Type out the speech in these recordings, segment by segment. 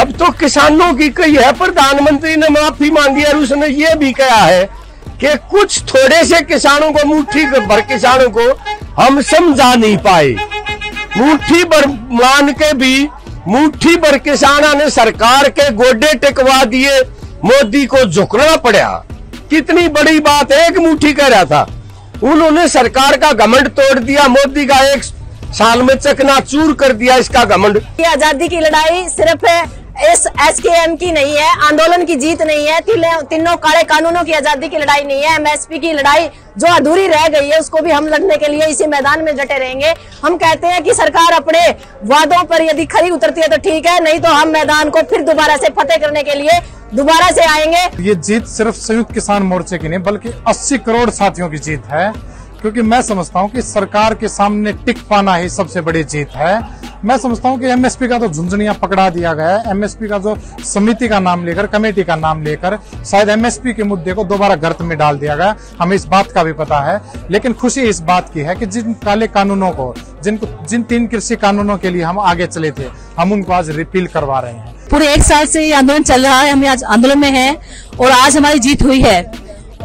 अब तो किसानों की कही है, प्रधानमंत्री ने माफी मांगी है, उसने ये भी कहा है कि कुछ थोड़े से किसानों को, मुट्ठी भर किसानों को हम समझा नहीं पाए। मुट्ठी भर मान के भी मुट्ठी भर किसानों ने सरकार के गोडे टिकवा दिए, मोदी को झुकना पड़ा। कितनी बड़ी बात है, एक मुट्ठी कह रहा था, उन्होंने सरकार का घमंड तोड़ दिया, मोदी का एक साल में चकनाचूर कर दिया इसका घमंड। आजादी की लड़ाई सिर्फ इस SKM की नहीं है, आंदोलन की जीत नहीं है, तीनों काले कानूनों की आजादी की लड़ाई नहीं है। MSP की लड़ाई जो अधूरी रह गई है उसको भी हम लड़ने के लिए इसी मैदान में डटे रहेंगे। हम कहते हैं कि सरकार अपने वादों पर यदि खरी उतरती है तो ठीक है, नहीं तो हम मैदान को फिर दोबारा से फतेह करने के लिए दोबारा से आएंगे। ये जीत सिर्फ संयुक्त किसान मोर्चे की नहीं बल्कि 80 करोड़ साथियों की जीत है, क्योंकि मैं समझता हूं कि सरकार के सामने टिक पाना ही सबसे बड़ी जीत है। मैं समझता हूं कि MSP का तो झुंझुनिया पकड़ा दिया गया है। MSP का जो समिति का नाम लेकर, कमेटी का नाम लेकर शायद MSP के मुद्दे को दोबारा गर्त में डाल दिया गया, हमें इस बात का भी पता है। लेकिन खुशी इस बात की है कि जिन काले कानूनों को, जिन 3 कृषि कानूनों के लिए हम आगे चले थे, हम उनको आज रिपील करवा रहे हैं। पूरे 1 साल से ये आंदोलन चल रहा है, हम आज आंदोलन में है और आज हमारी जीत हुई है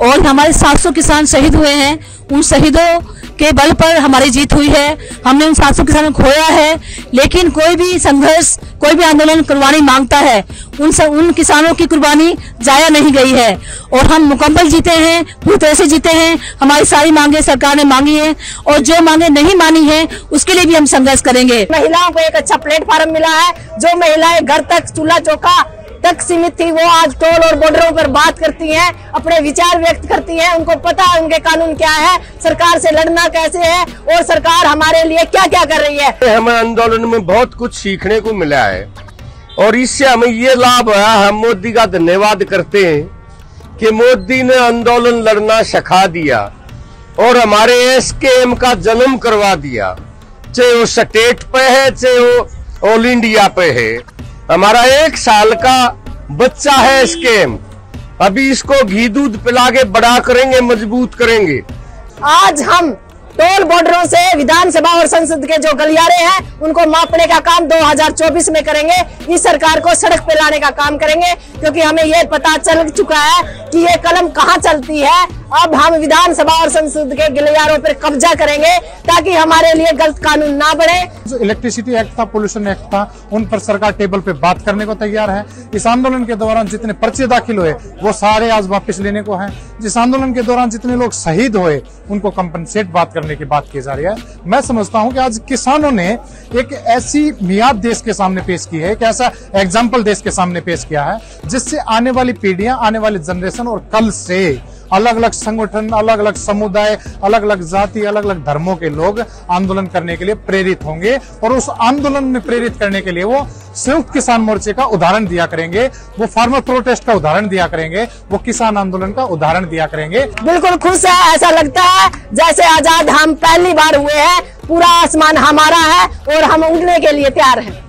और हमारे 700 किसान शहीद हुए हैं, उन शहीदों के बल पर हमारी जीत हुई है। हमने उन 700 किसानों को खोया है, लेकिन कोई भी संघर्ष, कोई भी आंदोलन कुर्बानी मांगता है, उन किसानों की कुर्बानी जाया नहीं गई है और हम मुकम्मल जीते हैं, पूरी तरह से जीते हैं। हमारी सारी मांगे सरकार ने मांगी है और जो मांगे नहीं मानी है उसके लिए भी हम संघर्ष करेंगे। महिलाओं को एक अच्छा प्लेटफॉर्म मिला है, जो महिलाएं घर तक चूल्हा चौका तक सीमित थी वो आज टोल और बॉर्डरों पर बात करती हैं, अपने विचार व्यक्त करती हैं। उनको पता है उनके कानून क्या है, सरकार से लड़ना कैसे है और सरकार हमारे लिए क्या क्या कर रही है। हमें आंदोलन में बहुत कुछ सीखने को मिला है और इससे हमें ये लाभ है। हम मोदी का धन्यवाद करते हैं कि मोदी ने आंदोलन लड़ना सिखा दिया और हमारे SKM का जन्म करवा दिया, चाहे वो स्टेट पे है, चाहे वो ऑल इंडिया पे है। हमारा 1 साल का बच्चा है SKM, अभी इसको घी दूध पिला के बड़ा करेंगे, मजबूत करेंगे। आज हम टोल बॉर्डरों से विधानसभा और संसद के जो गलियारे हैं उनको मापने का काम 2024 में करेंगे। इस सरकार को सड़क पे लाने का काम करेंगे, क्योंकि हमें ये पता चल चुका है कि ये कलम कहाँ चलती है। अब हम विधानसभा और संसद के गलियारों पर कब्जा करेंगे ताकि हमारे लिए गलत कानून ना बने। जो इलेक्ट्रिसिटी एक्ट था, पोल्यूशन एक्ट था, उन पर सरकार टेबल पे बात करने को तैयार है। इस आंदोलन के दौरान जितने पर्चे दाखिल हुए वो सारे आज वापस लेने को हैं। जिस आंदोलन के दौरान जितने लोग शहीद हुए उनको कम्पनसेट बात करने की बात की जा रही है। मैं समझता हूँ कि आज किसानों ने एक ऐसी मियाद देश के सामने पेश की है, एक ऐसा एग्जाम्पल देश के सामने पेश किया है जिससे आने वाली पीढ़ियां, आने वाली जनरेशन और कल से अलग अलग संगठन, अलग अलग समुदाय, अलग अलग जाति, अलग अलग धर्मों के लोग आंदोलन करने के लिए प्रेरित होंगे और उस आंदोलन में प्रेरित करने के लिए वो संयुक्त किसान मोर्चे का उदाहरण दिया करेंगे, वो फार्मर प्रोटेस्ट का उदाहरण दिया करेंगे, वो किसान आंदोलन का उदाहरण दिया करेंगे। बिल्कुल खुश है, ऐसा लगता है जैसे आजाद हम पहली बार हुए हैं। पूरा आसमान हमारा है और हम उड़ने के लिए तैयार है।